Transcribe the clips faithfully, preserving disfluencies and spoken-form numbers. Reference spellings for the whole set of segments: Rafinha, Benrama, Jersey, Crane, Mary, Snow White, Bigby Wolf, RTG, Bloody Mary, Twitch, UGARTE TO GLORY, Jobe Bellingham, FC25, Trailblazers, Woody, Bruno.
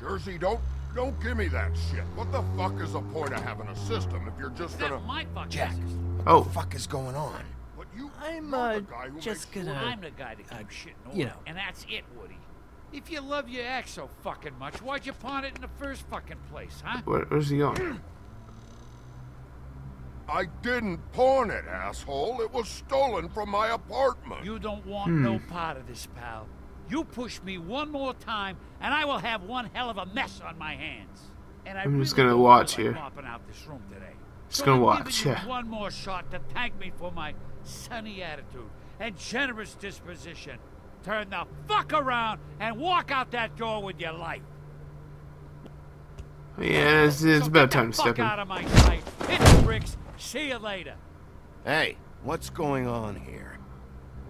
Jersey, don't don't give me that shit. What the fuck is the point of having a system if you're just gonna my fucking Jack? Oh, what the fuck is going on? But you, I'm uh, just gonna. Sure. I'm the guy that keeps uh, shit in order, you know. And that's it, Woody. If you love your ex so fucking much, why'd you pawn it in the first fucking place, huh? What was he on? I didn't pawn it, asshole. It was stolen from my apartment. You don't want hmm. no part of this, pal. You push me one more time, and I will have one hell of a mess on my hands. And I I'm really just gonna watch here. Like out this room today. Just so gonna I'm watch. Yeah. One more shot to thank me for my sunny attitude and generous disposition. Turn the fuck around and walk out that door with your life. Yeah, it's, it's so about time to step in. Out of my sight. Hit the bricks. See you later. Hey, what's going on here?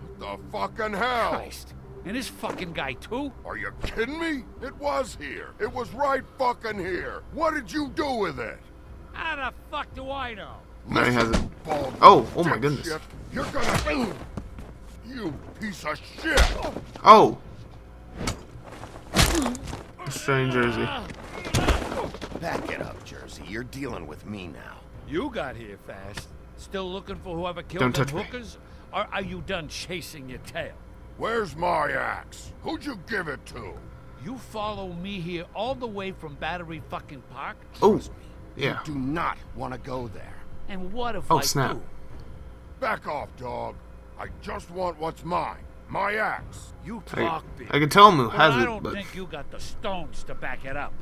What the fucking hell? Christ. And this fucking guy, too? Are you kidding me? It was here. It was right fucking here. What did you do with it? How the fuck do I know? No, he hasn't. Oh, oh my goodness. Shit. You're gonna... You piece of shit. Oh. Strange Jersey. Back it up, Jersey. You're dealing with me now. You got here fast. Still looking for whoever killed the hookers? Or are you done chasing your tail? Where's my axe? Who'd you give it to? You follow me here all the way from Battery fucking Park? Oh, yeah. You do not want to go there. And what if oh, I snap. do? Back off, dog. I just want what's mine. My axe. You talk, bitch. I, I can tell him who has it, but... I don't it, but... think you got the stones to back it up.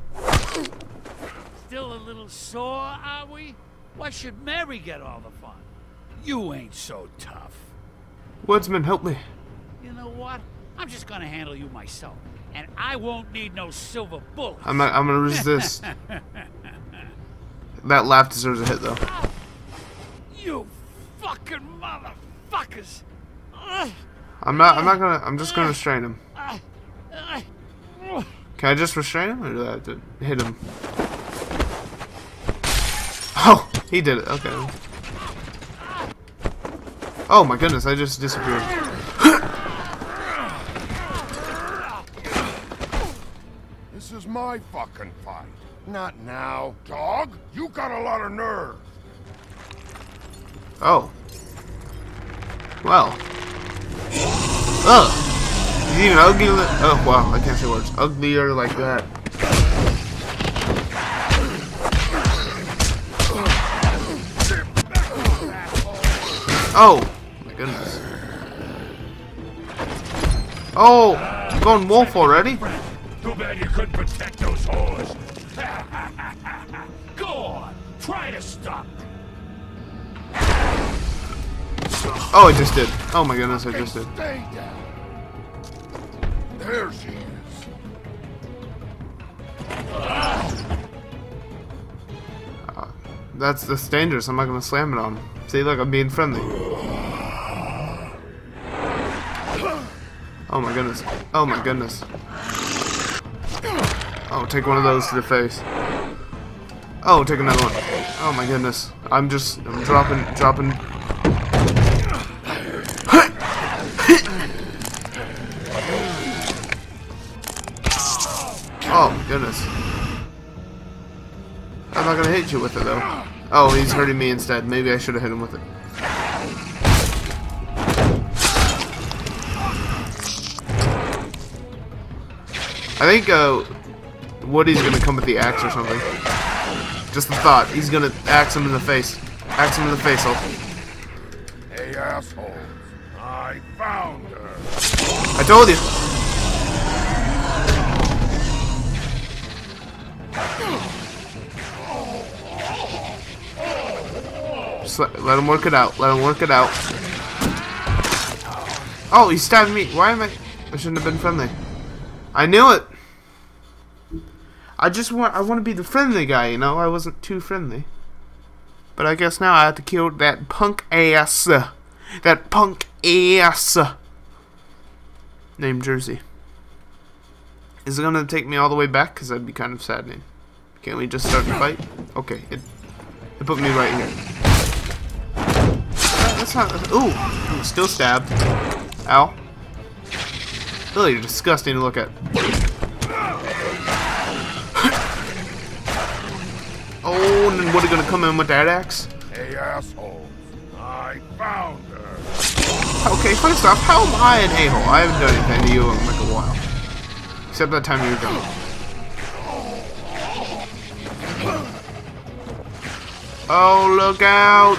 Still a little sore, are we? Why should Mary get all the fun? You ain't so tough. Woodsman, help me. You know what? I'm just gonna handle you myself, and I won't need no silver bullets. I'm not, I'm gonna resist. That laugh deserves a hit, though. You fucking motherfuckers! I'm not. I'm not gonna. I'm just gonna restrain him. Can I just restrain him, or do I have to hit him? Oh, he did it. Okay. Oh my goodness! I just disappeared. This is my fucking fight. Not now, dog. You got a lot of nerve. Oh. Well. Ugh. He's even ugly. Oh wow, I can't say words. Uglier like that. Oh my goodness. Oh, I'm going wolf already. Too bad you couldn't protect those whores. Go on, try to stop. Oh, I just did. Oh my goodness, I just did. Stay down. There she is. Uh, that's that's dangerous. I'm not gonna slam it on him. See, look, I'm being friendly. Oh my goodness. Oh my goodness. Oh, take one of those to the face. Oh, take another one. Oh my goodness. I'm just I'm dropping dropping Oh my goodness. I'm not gonna hit you with it though. Oh, he's hurting me instead. Maybe I should have hit him with it. I think uh Woody's gonna come with the axe or something. Just the thought. He's gonna axe him in the face. Axe him in the face, I'll... Hey, assholes. I found her. I told you. Just let, let him work it out. Let him work it out. Oh, he stabbed me. Why am I... I shouldn't have been friendly. I knew it. I just want, I want to be the friendly guy, you know? I wasn't too friendly. But I guess now I have to kill that punk ass. Uh, that punk ass. Uh, named Jersey. Is it going to take me all the way back? Because that'd be kind of saddening. Can't we just start the fight? Okay, it, it put me right here. That's not, ooh, I'm still stabbed. Ow. Really disgusting to look at. coming in? Woody gonna come in with that axe? Hey assholes, I found her. Okay, first off, how am I an a-hole? I haven't done anything to you in like a while. Except that time you were gone. Oh, look out!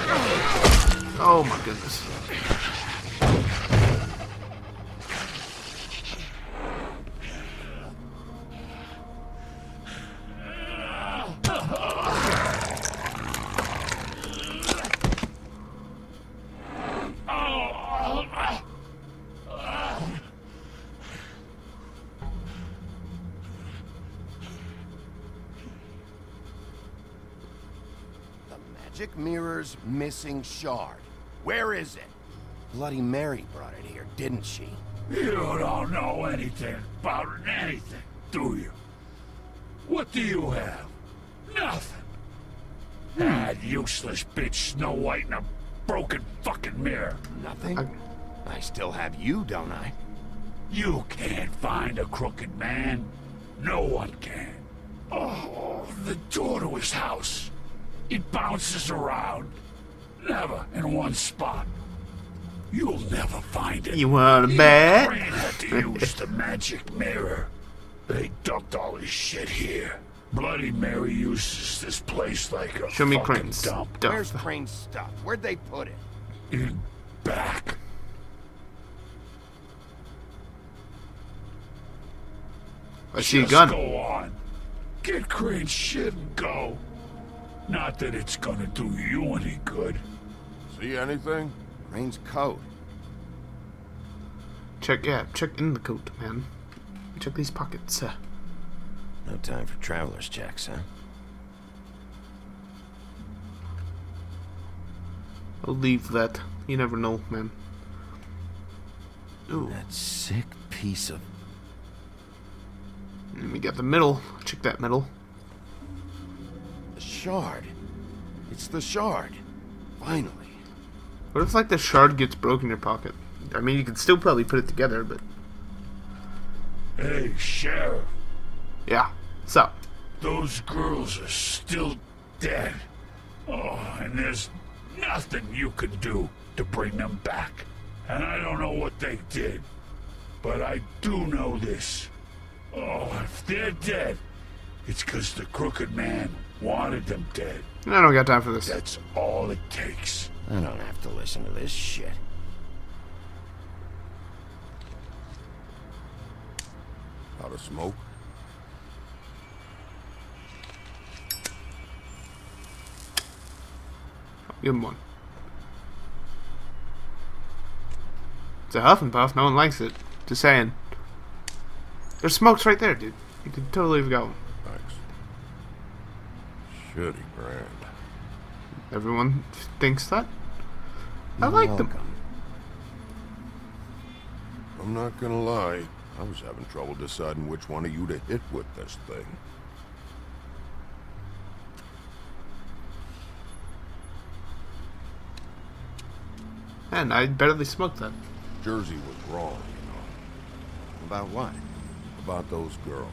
Oh my goodness. Mirror's missing shard. Where is it? Bloody Mary brought it here, didn't she? You don't know anything about anything, do you? What do you have? Nothing. Hmm. That useless bitch Snow White and a broken fucking mirror. Nothing? I... I still have you, don't I? You can't find a crooked man. No one can. Oh, the door to his house. It bounces around, never in one spot. You'll never find it. You want a bet? Crane had to use the magic mirror. They dumped all his shit here. Bloody Mary uses this place like a Show me fucking Crane's dump. Stuff. Where's Crane's stuff? Where'd they put it? In back. I see a gun. Go on. Get Crane's shit and go. Not that it's gonna do you any good. See anything? Crane's coat. Check, yeah, check in the coat, man. Check these pockets. Uh. No time for traveler's checks, huh? I'll leave that. You never know, man. Ooh. That sick piece of... And we got the middle. Check that middle. Shard. It's the shard. Finally. What if like the shard gets broken in your pocket? I mean, you could still probably put it together, but... Hey, Sheriff. Yeah, what's up? Those girls are still dead. Oh, and there's nothing you could do to bring them back. And I don't know what they did, but I do know this. Oh, if they're dead, it's 'cause the crooked man wanted them dead. I don't got time for this. That's all it takes. I don't have to listen to this shit. Out of smoke? Give him one. It's a huff and puff. No one likes it. Just saying. There's smokes right there, dude. You could totally have got one. Thanks. Goody brand. Everyone thinks that? I like them. I'm not gonna lie, I was having trouble deciding which one of you to hit with this thing. Man, I barely smoked that. Jersey was wrong, you know. About what? About those girls.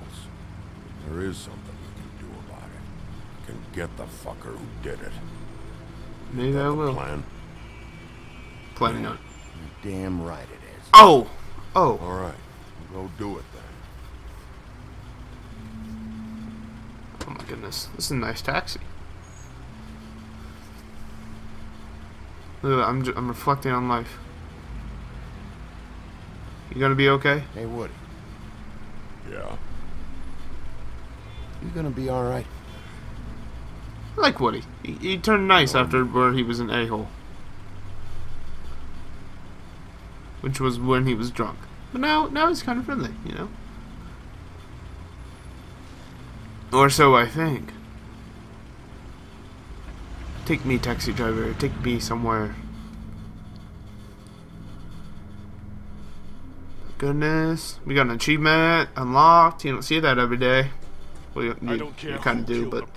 There is something. Can get the fucker who did it. Maybe I will. Plan? Plan not. You're damn right it is. Oh! Oh! Alright. Go do it then. Oh my goodness. This is a nice taxi. Look at that. I'm, j I'm reflecting on life. You gonna be okay? Hey, Woody. Yeah? You gonna be alright? I like Woody. He, he turned nice after where he was an a-hole. Which was when he was drunk. But now now he's kind of friendly, you know? Or so I think. Take me, taxi driver. Take me somewhere. Goodness. We got an achievement unlocked. You don't see that every day. Well, you, you, you kind of do, but...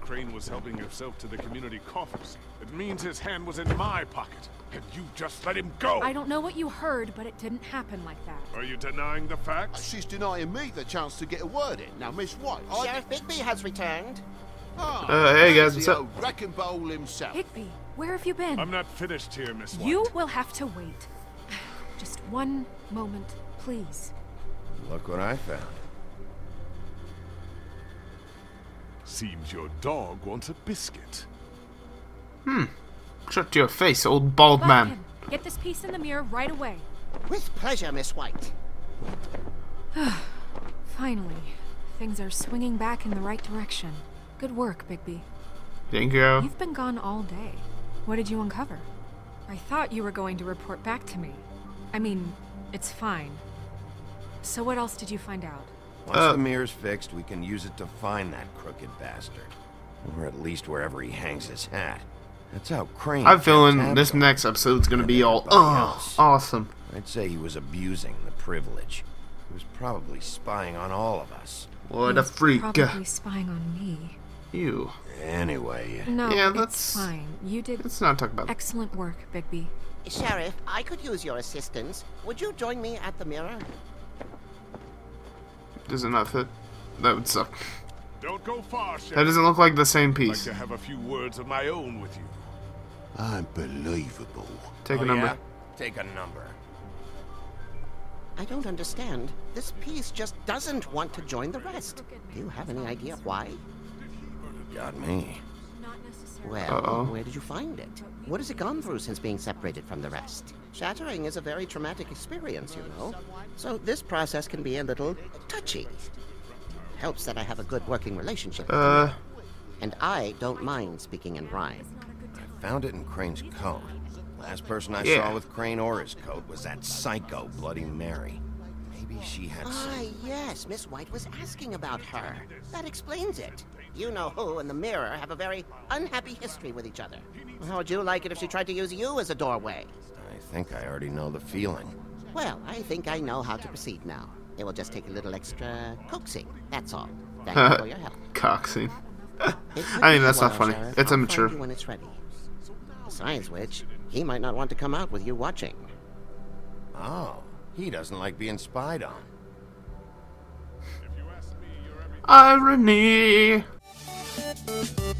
Crane was helping himself to the community coffers. It means his hand was in my pocket. And you just let him go! I don't know what you heard, but it didn't happen like that. Are you denying the facts? She's denying me the chance to get a word in. Now, Miss White, I... Sheriff Bigby has returned. Uh, hey guys, what's up? Bigby, where have you been? I'm not finished here, Miss White. You will have to wait. Just one moment, please. Look what I found. Seems your dog wants a biscuit. Hmm. Shut your face, old bald man. Him. Get this piece in the mirror right away. With pleasure, Miss White. Finally, things are swinging back in the right direction. Good work, Bigby. Thank you. You've been gone all day. What did you uncover? I thought you were going to report back to me. I mean, it's fine. So what else did you find out? Once uh, the mirror's fixed, we can use it to find that crooked bastard. Or at least wherever he hangs his hat. That's how Crane... I'm feeling this next episode's gonna be all uh, awesome. I'd say he was abusing the privilege. He was probably spying on all of us. What a freak. Probably spying on me. You. Anyway. No, yeah, that's fine. You did... Let's not talk about that. Excellent work, Bigby. Sheriff, I could use your assistance. Would you join me at the mirror? Does it not fit? That would suck. Don't go far, Sheriff. That doesn't look like the same piece. I'd like to have a few words of my own with you. Unbelievable. Take oh, a number. Yeah? Take a number. I don't understand. This piece just doesn't want to join the rest. Do you have any idea why? You got me. Well, uh-oh. Where did you find it? What has it gone through since being separated from the rest? Shattering is a very traumatic experience, you know. So this process can be a little touchy. It helps that I have a good working relationship with uh. you. And I don't mind speaking in rhyme. I found it in Crane's coat. Last person I yeah. saw with Crane or his coat was that psycho Bloody Mary. Maybe she had some... Ah, yes, Miss White was asking about her. That explains it. You know who and the mirror have a very unhappy history with each other. How would you like it if she tried to use you as a doorway? I think I already know the feeling. Well, I think I know how to proceed now. It will just take a little extra coaxing, that's all. Thank you for your help. Coaxing. I mean, that's not funny. It's immature. When it's ready. Besides which, he might not want to come out with you watching. Oh, he doesn't like being spied on. Irony. Thank you.